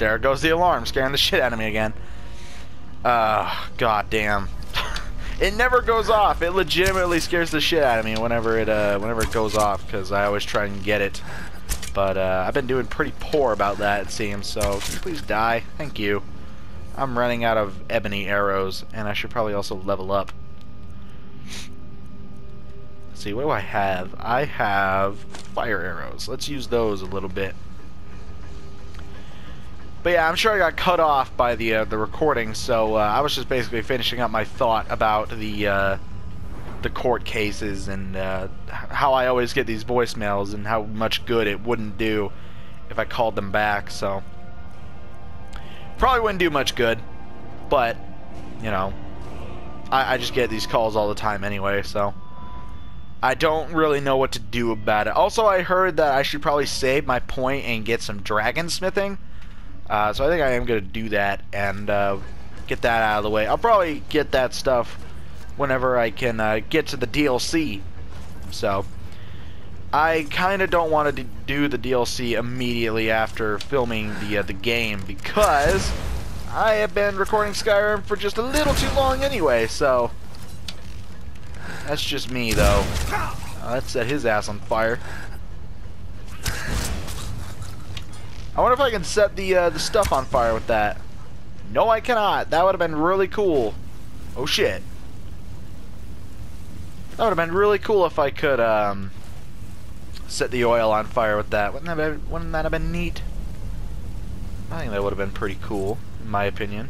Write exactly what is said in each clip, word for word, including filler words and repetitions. There goes the alarm, scaring the shit out of me again. Uh, God damn. It never goes off. It legitimately scares the shit out of me whenever it uh, whenever it goes off, because I always try and get it. But uh, I've been doing pretty poor about that, it seems, so can you please die? Thank you. I'm running out of ebony arrows, and I should probably also level up. Let's see, what do I have? I have fire arrows. Let's use those a little bit. But yeah, I'm sure I got cut off by the uh, the recording, so uh, I was just basically finishing up my thought about the uh, the court cases and uh, how I always get these voicemails and how much good it wouldn't do if I called them back. So probably wouldn't do much good, but you know, I, I just get these calls all the time anyway, so I don't really know what to do about it. Also, I heard that I should probably save my point and get some dragon smithing. Uh, so I think I am going to do that and uh, get that out of the way. I'll probably get that stuff whenever I can uh, get to the D L C. So I kind of don't want to do the D L C immediately after filming the uh, the game, because I have been recording Skyrim for just a little too long anyway. So that's just me, though. Uh, that set his ass on fire. I wonder if I can set the uh, the stuff on fire with that. No, I cannot. That would have been really cool. Oh shit. That would have been really cool if I could um, set the oil on fire with that. Wouldn't that have been, wouldn't that have been neat? I think that would have been pretty cool, in my opinion.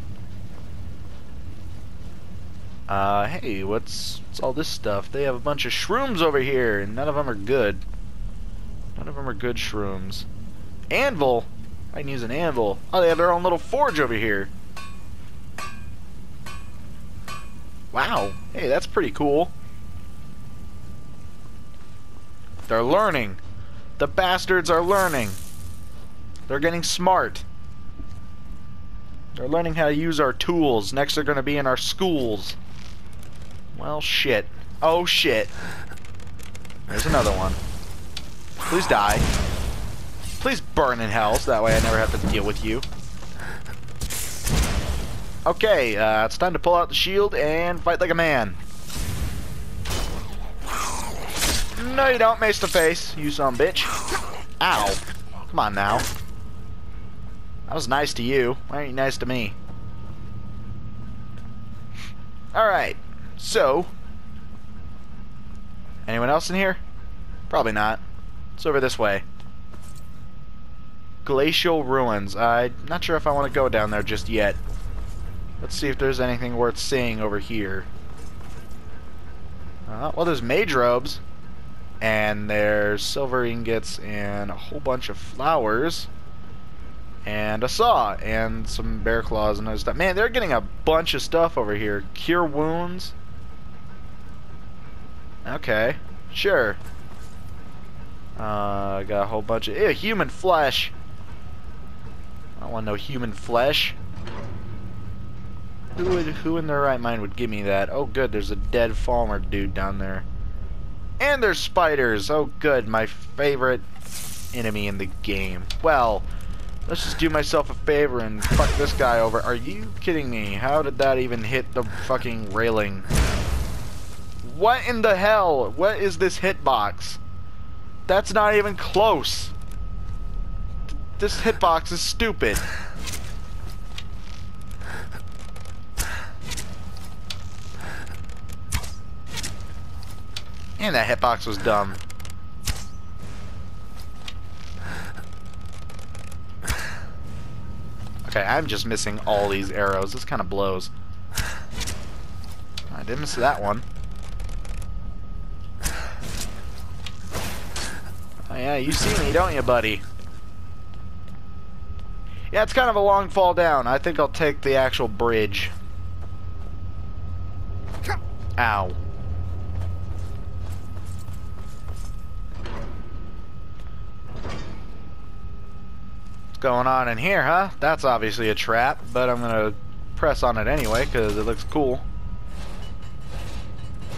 Uh, hey, what's, what's all this stuff? They have a bunch of shrooms over here, and none of them are good. None of them are good shrooms. Anvil? I can use an anvil. Oh, they have their own little forge over here. Wow. Hey, that's pretty cool. They're learning. The bastards are learning. They're getting smart. They're learning how to use our tools. Next, they're going to be in our schools. Well, shit. Oh, shit. There's another one. Please die. Please burn in hell, so that way I never have to deal with you. Okay, uh, it's time to pull out the shield and fight like a man. No, you don't, mace to face, you son of a bitch. Ow. Come on now. I was nice to you. Why aren't you nice to me? Alright, so. Anyone else in here? Probably not. It's over this way. Glacial Ruins. I'm not sure if I want to go down there just yet. Let's see if there's anything worth seeing over here. Uh, well, there's mage robes. And there's silver ingots and a whole bunch of flowers. And a saw and some bear claws and other stuff. Man, they're getting a bunch of stuff over here. Cure wounds. Okay. Sure. Uh, got a whole bunch of... Ew, human flesh. I don't want no human flesh. Who would, who in their right mind would give me that? Oh, good. There's a dead Falmer dude down there. And there's spiders. Oh, good. My favorite enemy in the game. Well, let's just do myself a favor and fuck this guy over. Are you kidding me? How did that even hit the fucking railing? What in the hell? What is this hitbox? That's not even close. This hitbox is stupid. And that hitbox was dumb. Okay, I'm just missing all these arrows. This kind of blows. I did miss that one. Oh yeah, you see me, don't you, buddy? Yeah, it's kind of a long fall down. I think I'll take the actual bridge. Ow. What's going on in here, huh? That's obviously a trap, but I'm gonna press on it anyway, because it looks cool.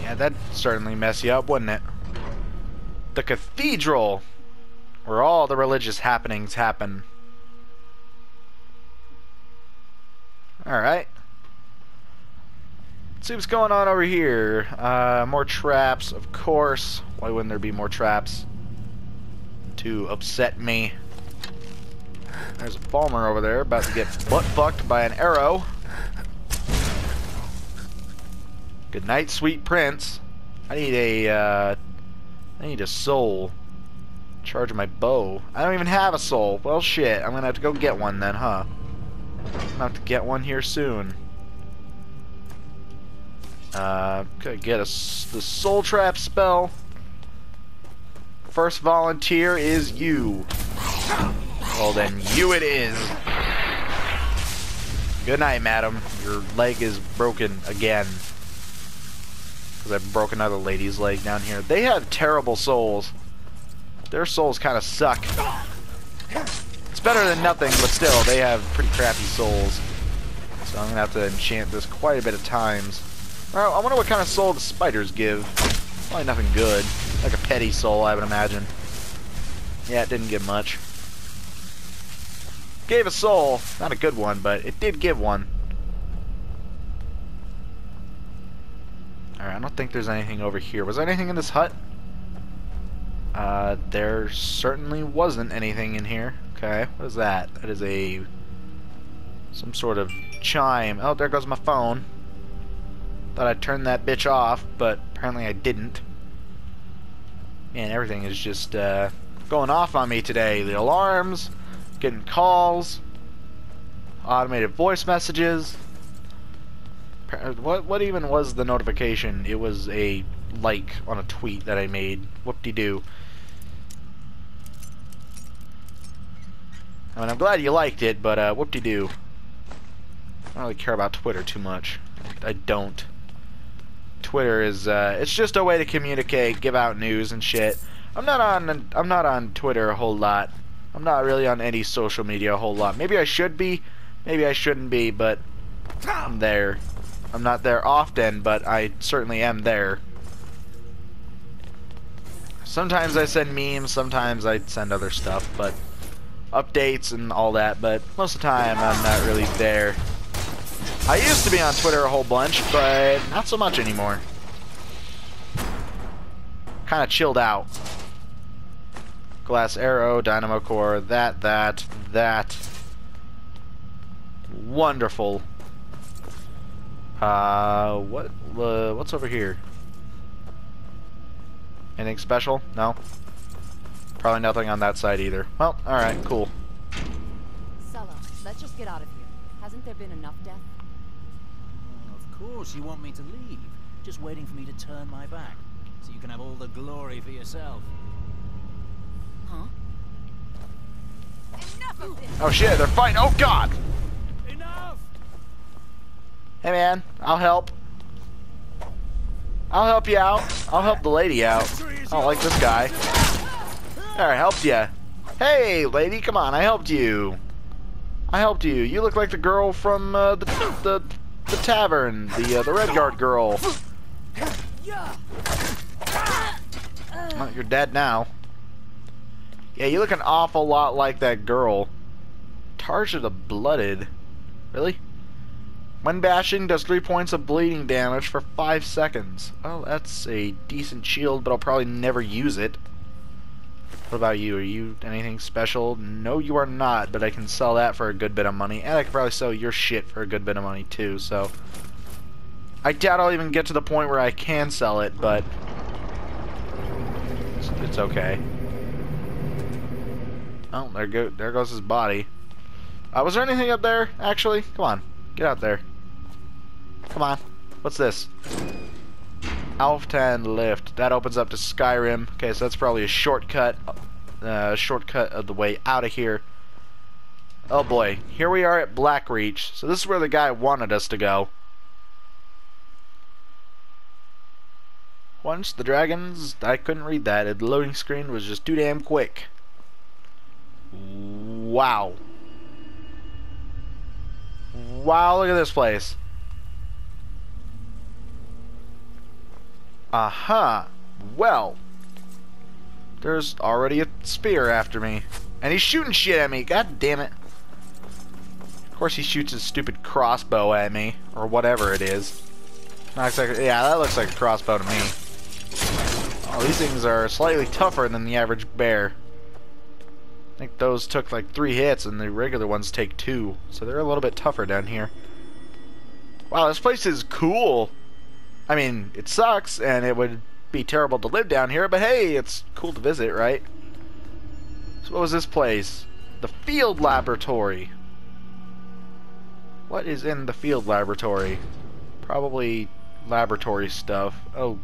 Yeah, that'd certainly mess you up, wouldn't it? The cathedral, where all the religious happenings happen. Alright. Let's see what's going on over here. Uh, more traps, of course. Why wouldn't there be more traps? To upset me. There's a Falmer over there about to get butt-fucked by an arrow. Good night, sweet prince. I need a, uh... I need a soul. Charge my bow. I don't even have a soul. Well, shit. I'm gonna have to go get one then, huh? I'm gonna have to get one here soon. Uh, gotta get a, the soul trap spell. First volunteer is you. Well then, you it is. Good night, madam. Your leg is broken again. Because I broke another lady's leg down here. They have terrible souls. Their souls kind of suck. It's better than nothing, but still, they have pretty crappy souls. So I'm going to have to enchant this quite a bit of times. Well, I wonder what kind of soul the spiders give. Probably nothing good. Like a petty soul, I would imagine. Yeah, it didn't give much. Gave a soul. Not a good one, but it did give one. Alright, I don't think there's anything over here. Was there anything in this hut? Uh, there certainly wasn't anything in here. Okay, what is that? That is a... some sort of chime. Oh, there goes my phone. Thought I'd turn that bitch off, but apparently I didn't. Man, everything is just, uh, going off on me today. The alarms, getting calls, automated voice messages. What, what even was the notification? It was a like on a tweet that I made. Whoop-de-doo. I mean, I'm glad you liked it, but uh, whoop-de-doo. I don't really care about Twitter too much. I don't. Twitter is uh, it's just a way to communicate, give out news and shit. I'm not on I'm not on Twitter a whole lot. I'm not really on any social media a whole lot. Maybe I should be, maybe I shouldn't be, but I'm there. I'm not there often, but I certainly am there. Sometimes I send memes, sometimes I send other stuff, but updates and all that, but most of the time I'm not really there. I used to be on Twitter a whole bunch, but not so much anymore. Kind of chilled out. Glass arrow, dynamo core, that, that, that. Wonderful. Uh, what, uh, what's over here? Anything special? No. Probably nothing on that side either. Well, alright, cool. Sella, let's just get out of here. Hasn't there been enough death? Well, of course you want me to leave. Just waiting for me to turn my back. So you can have all the glory for yourself. Huh? Enough of this! Oh shit, they're fighting! Oh god! Enough! Hey man, I'll help. I'll help you out. I'll help the lady out. I don't like this guy. There, I helped you. Hey, lady, come on. I helped you. I helped you. You look like the girl from uh, the, the the tavern, the uh, the Redguard girl. Well, you're dead now. Yeah, you look an awful lot like that girl, Tarsha the Blooded. Really? When bashing, does three points of bleeding damage for five seconds. Well, that's a decent shield, but I'll probably never use it. What about you? Are you anything special? No, you are not, but I can sell that for a good bit of money, and I can probably sell your shit for a good bit of money, too, so... I doubt I'll even get to the point where I can sell it, but... It's, it's okay. Oh, there, go, there goes his body. Uh, was there anything up there, actually? Come on. Get out there. Come on. What's this? Alftan Lift. That opens up to Skyrim. Okay, so that's probably a shortcut. Uh, shortcut of the way out of here. Oh boy. Here we are at Blackreach. So this is where the guy wanted us to go. Once the dragons... I couldn't read that. The loading screen was just too damn quick. Wow. Wow, look at this place. Aha. Uh-huh. Well. There's already a spear after me. And he's shooting shit at me. God damn it. Of course he shoots his stupid crossbow at me, or whatever it is. Not exactly, yeah, that looks like a crossbow to me. Oh, these things are slightly tougher than the average bear. I think those took like three hits and the regular ones take two, so they're a little bit tougher down here. Wow, this place is cool. I mean, it sucks and it would be terrible to live down here, but hey, it's cool to visit, right? So what was this place? The field laboratory. What is in the field laboratory? Probably laboratory stuff. Oh,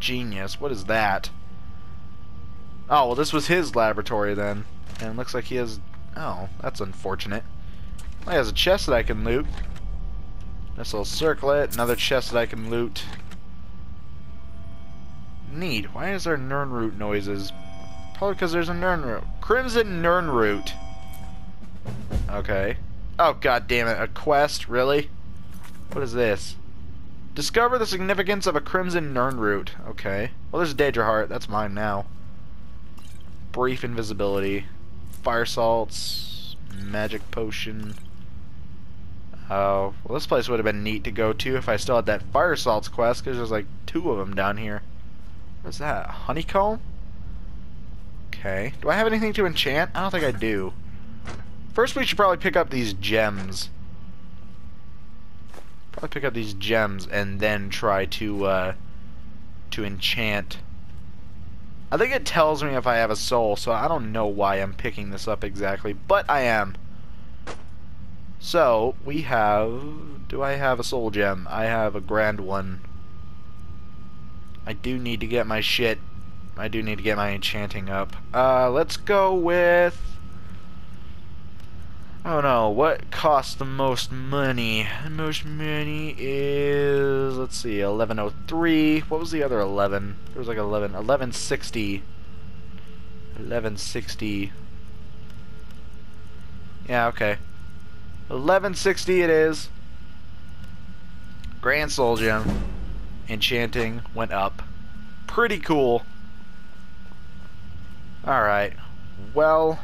genius. What is that? Oh, well, this was his laboratory then. And it looks like he has... Oh, that's unfortunate. Well, he has a chest that I can loot. This little circlet. Another chest that I can loot. Neat. Why is there Nirnroot noises? Probably because there's a Nirnroot. Crimson Nirnroot. Okay. Oh, god damn it. A quest? Really? What is this? Discover the significance of a Crimson Nirnroot. Okay. Well, there's a Daedra heart. That's mine now. Brief invisibility, fire salts, magic potion. Oh, well, this place would have been neat to go to if I still had that fire salts quest, because there's like two of them down here. What's that? Honeycomb? Okay. Do I have anything to enchant? I don't think I do. First, we should probably pick up these gems. Probably pick up these gems and then try to uh, to enchant. I think it tells me if I have a soul, so I don't know why I'm picking this up exactly, but I am. So, we have... Do I have a soul gem? I have a grand one. I do need to get my shit. I do need to get my enchanting up. Uh, let's go with... Oh no, what costs the most money? The most money is, let's see, eleven oh three. What was the other eleven? There was like eleven. eleven sixty. eleven sixty. Yeah, okay. eleven sixty it is. Grand Soul Gem. Enchanting went up. Pretty cool. Alright. Well...